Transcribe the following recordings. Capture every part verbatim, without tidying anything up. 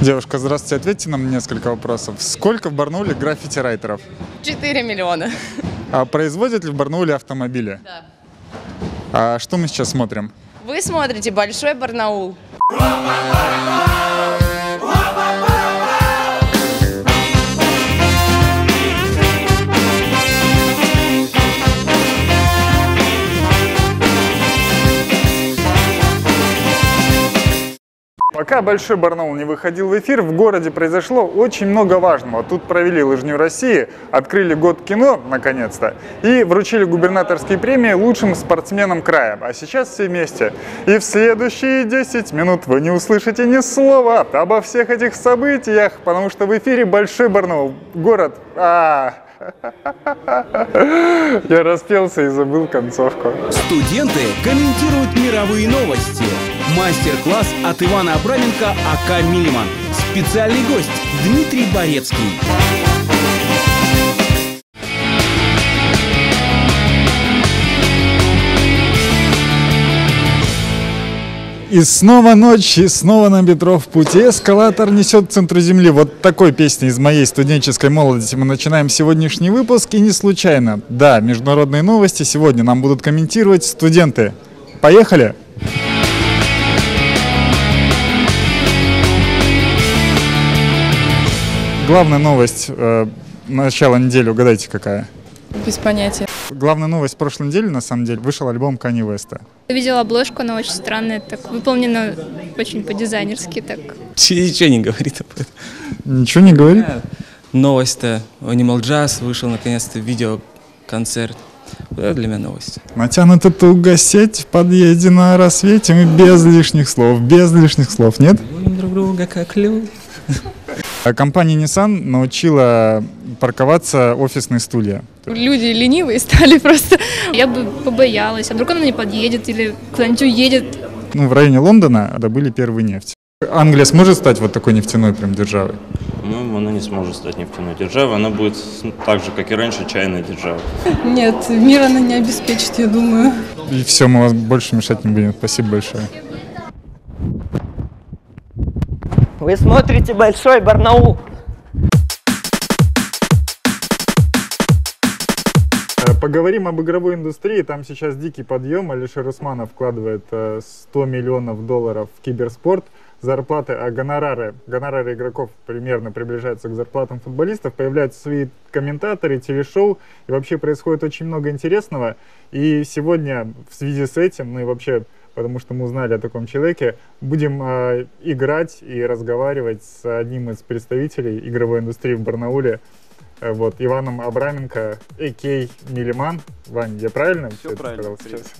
Девушка, здравствуйте. Ответьте нам несколько вопросов. Сколько в Барнауле граффити-райтеров? четыре миллиона. А производят ли в Барнауле автомобили? Да. А что мы сейчас смотрим? Вы смотрите «Большой Барнаул». Пока «Большой Барнаул» не выходил в эфир, в городе произошло очень много важного. Тут провели лыжню России, открыли год кино, наконец-то, и вручили губернаторские премии лучшим спортсменам края. А сейчас все вместе. И в следующие десять минут вы не услышите ни слова обо всех этих событиях, потому что в эфире «Большой Барнаул». Город... А... Я распелся и забыл концовку. Студенты комментируют мировые новости. Мастер-класс от Ивана Абраменко АК Meleeman. Специальный гость Дмитрий Борецкий. И снова ночь, и снова на метро в пути. Эскалатор несет к центру земли. Вот такой песней из моей студенческой молодости мы начинаем сегодняшний выпуск. И не случайно. Да, международные новости сегодня нам будут комментировать студенты. Поехали! Главная новость э, начала недели, угадайте, какая? Без понятия. Главная новость прошлой недели, на самом деле, вышел альбом Канье Веста. Я видела обложку, она очень странная, так выполнена очень по-дизайнерски. Так. Ничего не говорит об этом. Ничего не говорит? Новость-то Animal Jazz, вышел наконец-то видеоконцерт. Это для меня новость. Натянута туго сеть в подъезде на рассвете, и без лишних слов, без лишних слов, нет? Любим друг друга как люди. Компания Nissan научила парковаться офисные стулья. Люди ленивые стали просто. Я бы побоялась, а вдруг она не подъедет или кто-нибудь уедет. Ну, в районе Лондона добыли первую нефть. Англия сможет стать вот такой нефтяной прям державой? Ну, она не сможет стать нефтяной державой, она будет так же, как и раньше, чайной державой. Нет, мир она не обеспечит, я думаю. И все, мы вас больше мешать не будем. Спасибо большое. Вы смотрите «Большой Барнаул». Поговорим об игровой индустрии. Там сейчас дикий подъем. Алишер Усманов вкладывает сто миллионов долларов в киберспорт. Зарплаты, а гонорары, гонорары игроков примерно приближаются к зарплатам футболистов. Появляются свои комментаторы, телешоу. И вообще происходит очень много интересного. И сегодня в связи с этим, ну и вообще... потому что мы узнали о таком человеке, будем э, играть и разговаривать с одним из представителей игровой индустрии в Барнауле, э, вот, Иваном Абраменко, а.к.а. Meleeman. Вань, я правильно все правильно сказал? Привет.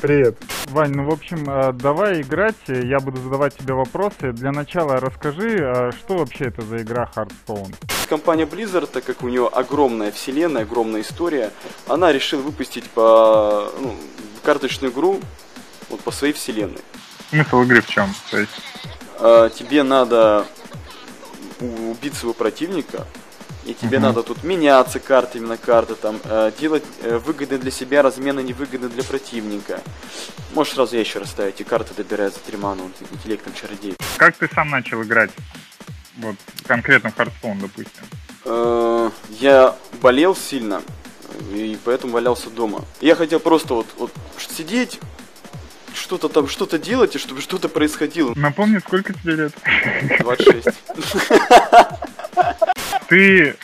Привет. Вань, ну, в общем, э, давай играть, я буду задавать тебе вопросы. Для начала расскажи, э, что вообще это за игра Hearthstone? Компания Blizzard, так как у нее огромная вселенная, огромная история, она решила выпустить по, ну, карточную игру, вот по своей вселенной. Смысл игры в чем? То есть... а, тебе надо убить своего противника, и тебе угу. надо тут меняться картами на карты, там, делать выгодные для себя размены, невыгодные для противника. Можешь сразу я еще расставить, и карты добирают за три ману, интеллектом чародей. Как ты сам начал играть? Вот конкретно в Hearthstone, допустим. А, я болел сильно, и поэтому валялся дома. Я хотел просто вот, вот сидеть, что-то там, что-то делать, и чтобы что-то происходило. Напомни, сколько тебе лет? двадцать шесть. Ты,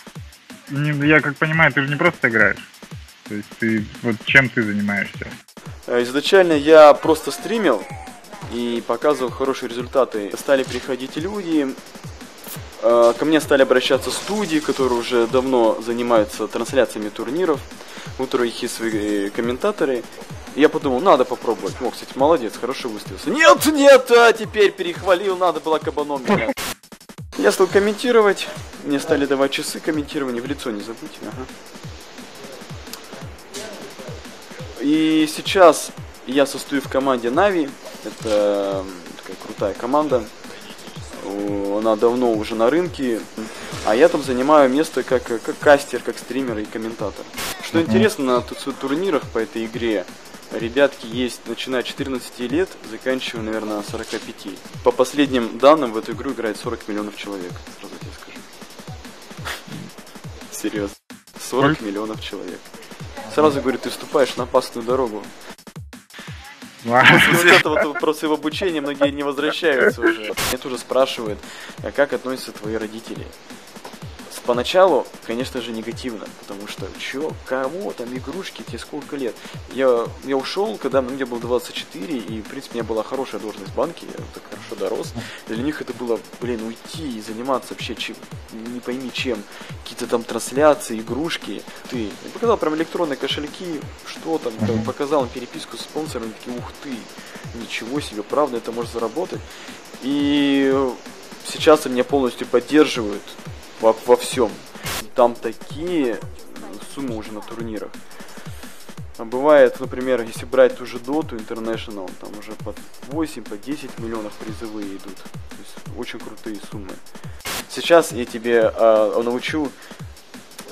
я как понимаю, ты же не просто играешь. То есть ты, вот чем ты занимаешься? Изначально я просто стримил и показывал хорошие результаты. Стали приходить люди, ко мне стали обращаться студии, которые уже давно занимаются трансляциями турниров. У которых есть свои комментаторы. Я подумал, надо попробовать. Мог, кстати, молодец, хорошо выставился. Нет, нет, а теперь перехвалил, надо было кабаном меня. Я стал комментировать, мне стали давать часы комментирования, в лицо не забудьте. Ага. И сейчас я состою в команде Нави, это такая крутая команда. Она давно уже на рынке, а я там занимаю место как, как кастер, как стример и комментатор. Что интересно, на турнирах по этой игре Ребятки есть, начиная четырнадцати лет, заканчивая, наверное, сорока пяти. По последним данным, в эту игру играет сорок миллионов человек. Сразу тебе скажу. Серьезно. сорок миллионов человек. Сразу говорю, ты вступаешь на опасную дорогу. После этого просто в обучении многие не возвращаются уже. Меня тоже спрашивают, а как относятся твои родители. Поначалу, конечно же, негативно, потому что, чё, кого там, игрушки, тебе сколько лет. Я, я ушел, когда мне было двадцать четыре, и, в принципе, у меня была хорошая должность в банке, я так хорошо дорос. Для них это было, блин, уйти и заниматься вообще чем, не пойми чем, какие-то там трансляции, игрушки. Ты я показал прям электронные кошельки, что там, там показал им переписку с спонсорами, такие, ух ты, ничего себе, правда, это может заработать. И сейчас они меня полностью поддерживают. Во, во всем. Там такие суммы уже на турнирах. А бывает, например, если брать ту же Доту International, там уже под восемь, по десять миллионов призовые идут. То есть очень крутые суммы. Сейчас я тебе а, научу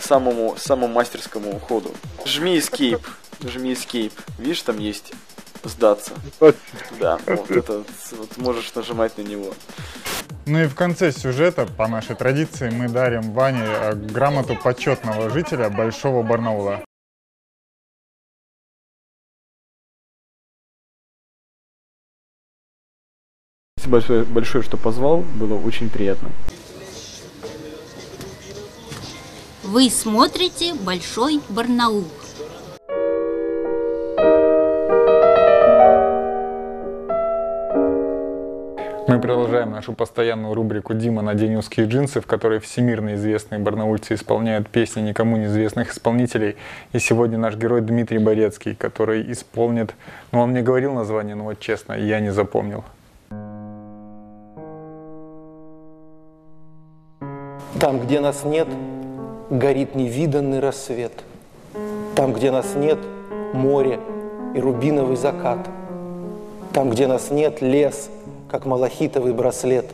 самому, самому мастерскому ходу. Жми Escape. Жми Escape. Видишь, там есть сдаться. Да, вот это вот можешь нажимать на него. Ну и в конце сюжета, по нашей традиции, мы дарим Ване грамоту почетного жителя Большого Барнаула. Спасибо большое, большое, что позвал. Было очень приятно. Вы смотрите Большой Барнаул. Мы продолжаем нашу постоянную рубрику «Дима на день узкие джинсы», в которой всемирно известные барнаульцы исполняют песни никому неизвестных исполнителей. И сегодня наш герой Дмитрий Борецкий, который исполнит... Ну, он мне говорил название, но вот честно, я не запомнил. Там, где нас нет, горит невиданный рассвет. Там, где нас нет, море и рубиновый закат. Там, где нас нет, лес, как малахитовый браслет.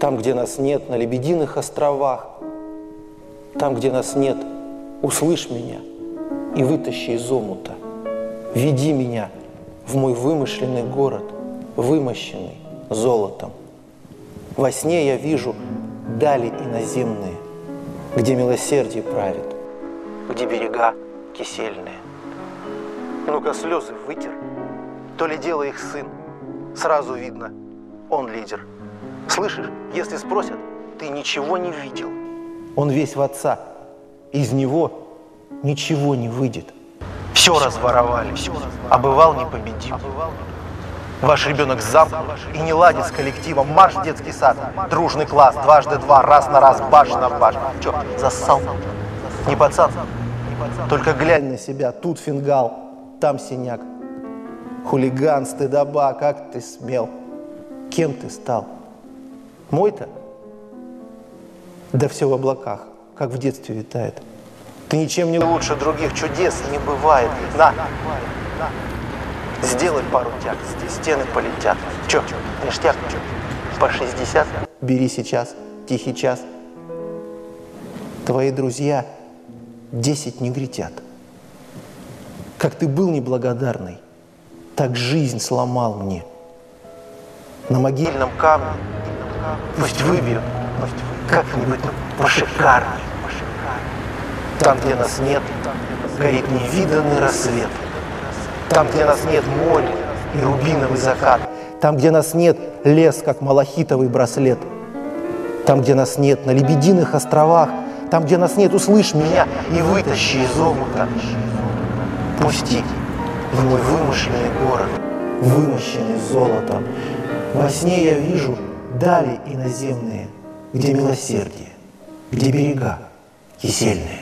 Там, где нас нет, на Лебединых островах. Там, где нас нет, услышь меня и вытащи из омута. Веди меня в мой вымышленный город, вымощенный золотом. Во сне я вижу дали иноземные, где милосердие правит, где берега кисельные. Ну-ка, слезы вытер, то ли дело их сын. Сразу видно, он лидер. Слышишь, если спросят, ты ничего не видел. Он весь в отца, из него ничего не выйдет. Все, все разворовали, все разворовали, а бывал непобедим. А бывал... Ваш ребенок замкнут и не ладит с коллективом. Марш в детский сад, дружный класс, дважды два, раз на раз, баш на баш. Че, зассал? Не пацан? Только глянь на себя, тут фингал, там синяк. Хулиган, стыдоба, как ты смел? Кем ты стал? Мой-то? Да все в облаках, как в детстве витает. Ты ничем не лучше других, чудес не бывает. На! Сделай пару тяг, стены полетят. Че, ништяк, че? По шестьдесят? Бери сейчас, тихий час. Твои друзья десять негритят. Как ты был неблагодарный, так жизнь сломал мне. На могильном камне пусть выбьют, как-нибудь пошикарней. Там, где нас нет, горит невиданный рассвет. Там, где нас нет, море и рубиновый закат. Там, где нас нет, лес, как малахитовый браслет. Там, где нас нет, на Лебединых островах. Там, где нас нет, услышь меня и вытащи из омута. Пусти в мой вымышленный город, вымощенный золотом. Во сне я вижу дали иноземные, где милосердие, где берега кисельные.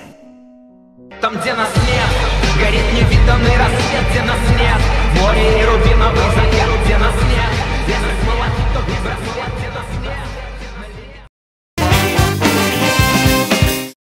Там, где нас нет, горит невиданный рассвет, где нас нет, море и рубиновый закат, где нас нет, где нас молотит, где браслет, где нас нет.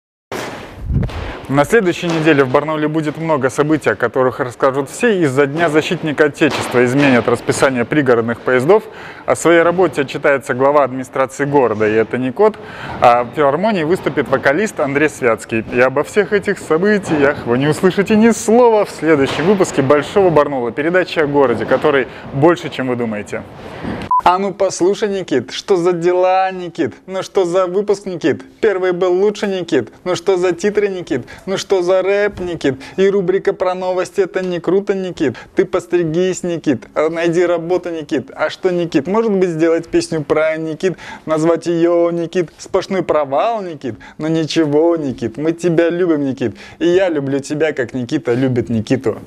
На следующей неделе в Барнауле будет много событий, о которых расскажут все. Из-за Дня защитника Отечества изменят расписание пригородных поездов. О своей работе отчитается глава администрации города, и это не кот. А в филармонии выступит вокалист Андрей Святский. И обо всех этих событиях вы не услышите ни слова в следующем выпуске Большого Барнаула. Передача о городе, который больше, чем вы думаете. А ну послушай, Никит, что за дела, Никит? Ну что за выпуск, Никит? Первый был лучше, Никит? Ну что за титры, Никит? Ну что за рэп, Никит? И рубрика про новости — это не круто, Никит? Ты постригись, Никит. Найди работу, Никит. А что, Никит? Может быть, сделать песню про Никит? Назвать ее, Никит, сплошной провал, Никит? Но ничего, Никит, мы тебя любим, Никит. И я люблю тебя, как Никита любит Никиту.